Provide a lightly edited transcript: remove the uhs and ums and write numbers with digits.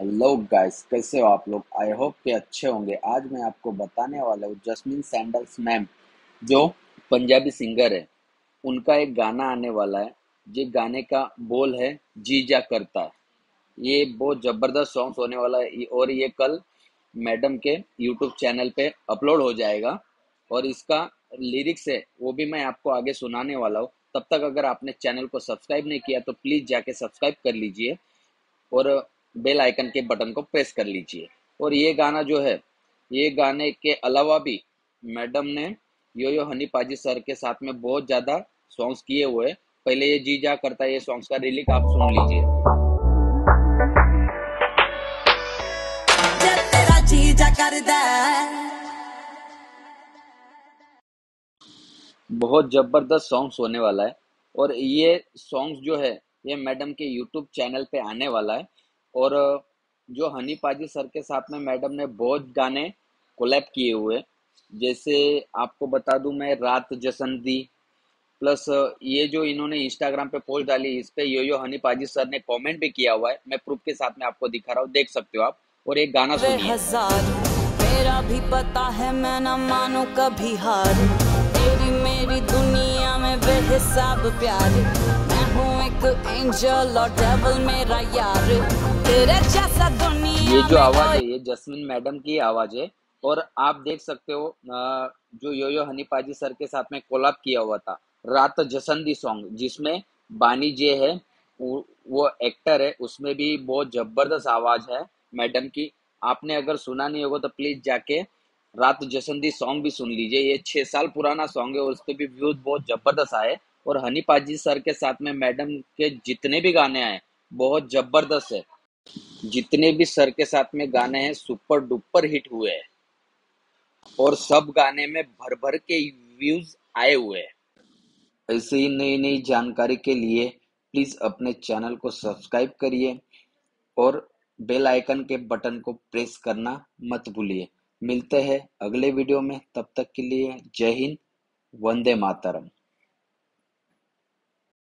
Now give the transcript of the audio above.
Hello guys, कैसे हो आप लोग। आई होप के अच्छे होंगे। आज मैं आपको बताने वाला हूँ जस्मिन सैंडल्स मैम जो पंजाबी सिंगर है, उनका एक गाना आने वाला है। ये गाने का बोल है जी जा करता है। ये बहुत ज़बरदस्त सॉन्ग होने वाला है और ये कल मैडम के यूट्यूब चैनल पे अपलोड हो जाएगा और इसका लिरिक्स है वो भी मैं आपको आगे सुनाने वाला हूँ। तब तक अगर आपने चैनल को सब्सक्राइब नहीं किया तो प्लीज़ जाके सब्सक्राइब कर लीजिए और बेल आइकन के बटन को प्रेस कर लीजिए। और ये गाना जो है, ये गाने के अलावा भी मैडम ने यो यो हनी पाजी सर के साथ में बहुत ज़्यादा सॉन्ग्स किए हुए। पहले ये जी जा करता है, ये सॉन्ग्स का रिलीक आप सुन लीजिए। जब तेरा जी जा करदा बहुत जबरदस्त सॉन्ग्स होने वाला है और ये सॉन्ग्स जो है ये मैडम के यूट्यूब चैनल पे आने वाला है। और जो हनी पाजी सर के साथ में मैडम ने बहुत गाने कोलैब किए हुए, जैसे आपको बता दूं मैं, रात जशन दी, प्लस ये जो इन्होंने इंस्टाग्राम पे पोस्ट डाली इस पे यो यो हनी पाजी सर ने कमेंट भी किया हुआ है। मैं प्रूफ के साथ में आपको दिखा रहा हूँ, देख सकते हो आप। और एक गाना सुनिए। मेरा भी पता है मैं ना मानू कभी हार, तेरी मेरी दुनिया में बेहिसाब प्यार, मैं हूं एक एंजल और डेविल मेरा यार, तेरे जैसा दुनिया। ये जो आवाज है ये जस्मिन मैडम की आवाज है। और आप देख सकते हो जो यो यो हनी पाजी सर के साथ में कोलाब किया हुआ था रात जशन दी सॉन्ग, जिसमें बानी जे है वो एक्टर है, उसमें भी बहुत जबरदस्त आवाज है मैडम की। आपने अगर सुना नहीं होगा तो प्लीज जाके रात जशन दी सॉन्ग भी सुन लीजिए। ये 6 साल पुराना सॉन्ग है और उस पर भी व्यूज बहुत जबरदस्त आए। और हनी पाजी सर के साथ में मैडम के जितने भी गाने आए बहुत जबरदस्त है। जितने भी सर के साथ में गाने हैं सुपर डुपर हिट हुए हैं और सब गाने में भर भर के व्यूज आए हुए हैं। ऐसे ही नई नई जानकारी के लिए प्लीज अपने चैनल को सब्सक्राइब करिए और बेल आइकन के बटन को प्रेस करना मत भूलिए। मिलते हैं अगले वीडियो में, तब तक के लिए जय हिंद, वंदे मातरम।